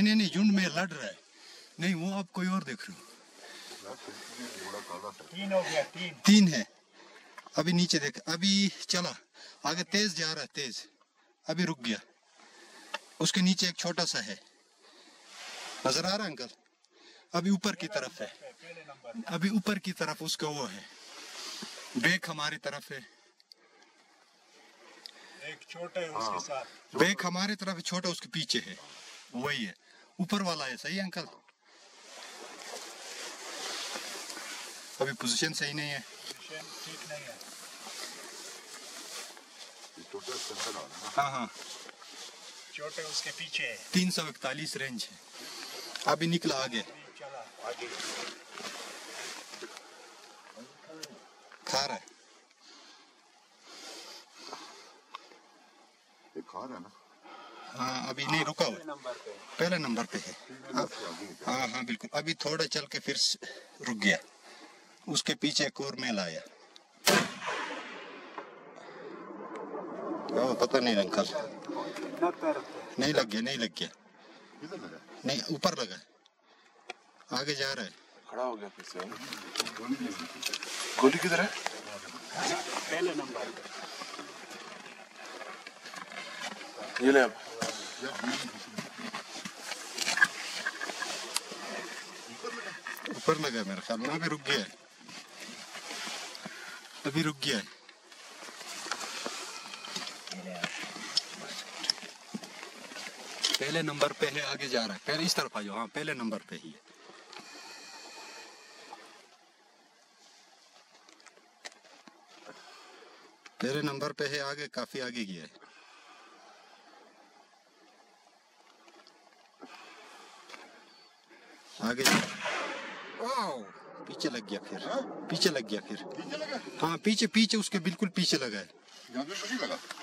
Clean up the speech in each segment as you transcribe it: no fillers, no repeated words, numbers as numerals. नहीं, झुंड में लड़ रहा है नहीं, वो आप कोई और देख रहे हो। तीन हो गया, तीन है अभी। नीचे देख, अभी चला आगे, तेज जा रहा है, तेज अभी रुक गया। उसके नीचे एक छोटा सा है, नजर आ रहा अंकल? अभी ऊपर की तरफ है, अभी ऊपर की तरफ उसका वो है। बैक हमारी तरफ है, एक छोटा है उसके साथ। बैक हमारी तरफ है, छोटा उसके पीछे है, वही है ऊपर वाला है। सही है अंकल? अभी पोजीशन सही नहीं है, ठीक नहीं है। हाँ हाँ, छोटे उसके पीछे है। 341 रेंज है, अभी निकला आगे, खा रहा है। हाँ अभी नहीं रुका हुआ, पहले नंबर पे है। हाँ हाँ बिल्कुल, अभी थोड़ा चल के फिर रुक गया। उसके पीछे एक और मेल आया, पता नहीं अंकल। नहीं लग गया, नहीं लग गया, नहीं ऊपर लगा, आगे जा रहा है, खड़ा हो गया फिर से। गोली किधर है? पहले नंबर पे ये ले। अब ऊपर लगा मेरे ख्याल में, अभी रुक गया, अभी रुक गया है। पहले नंबर पे है, आगे जा रहा है। पहले इस तरफ आ जाओ। हाँ पहले नंबर पे ही है। पहले नंबर पे है, आगे काफी आगे गया है। आगे पीछे लग गया फिर, पीछे लग गया फिर। हाँ पीछे, पीछे उसके बिल्कुल पीछे लगा है।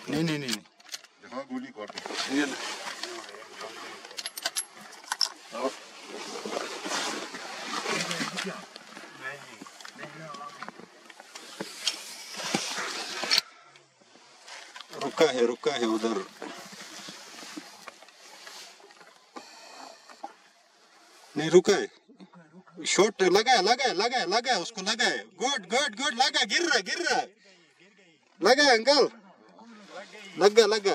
नहीं नहीं नहीं, जहाँ गोली काटे है, रुका है उधर। नहीं रुका है, शॉट लगा, लगा लगा लगा, उसको लगा है। गुड गुड गुड, लगा, गिर रहा, गिर रहा, लगा है अंकल, लगा लगा।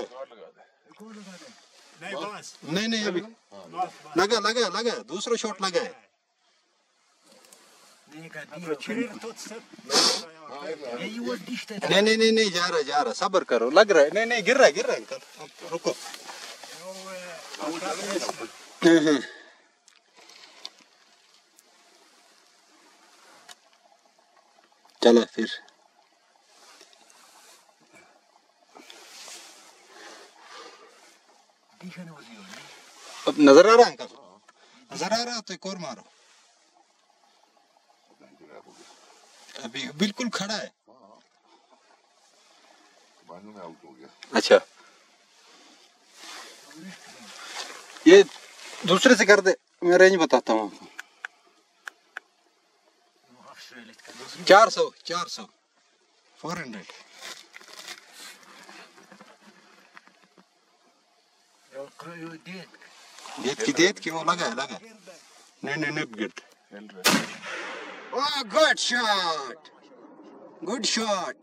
नहीं नहीं अभी लगा लगा लगा, दूसरा शॉट लगा है। नहीं नहीं नहीं नहीं, जा रहा जा रहा, सब्र करो, लग रहा है। नहीं नहीं, गिर रहा है, गिर रहा है अंकल, रुको। चला फिर अब नजर आ रहा है अंकल, नजर आ रहा है तो एक और मारो। अभी बिल्कुल खड़ा है, में आउट हो गया। अच्छा ये दूसरे से कर दे, मैं रेंज बताता हूँ। 400 400 400 देख की वो लगा है, लगा। नहीं नहीं नहीं, गिट good shot, good shot.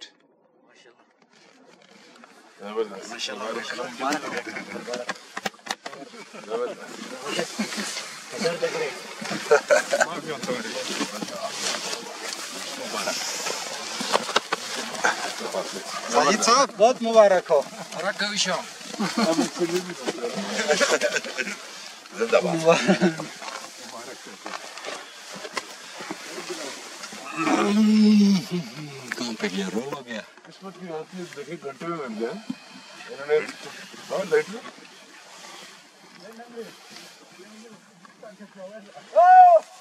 Sajid साहब बहुत मुबारक हो, काम पे गया, रो हो गया। किस्मत की बात है, देखे घंटे में बन गया इन्होंने। और लाइट में ओ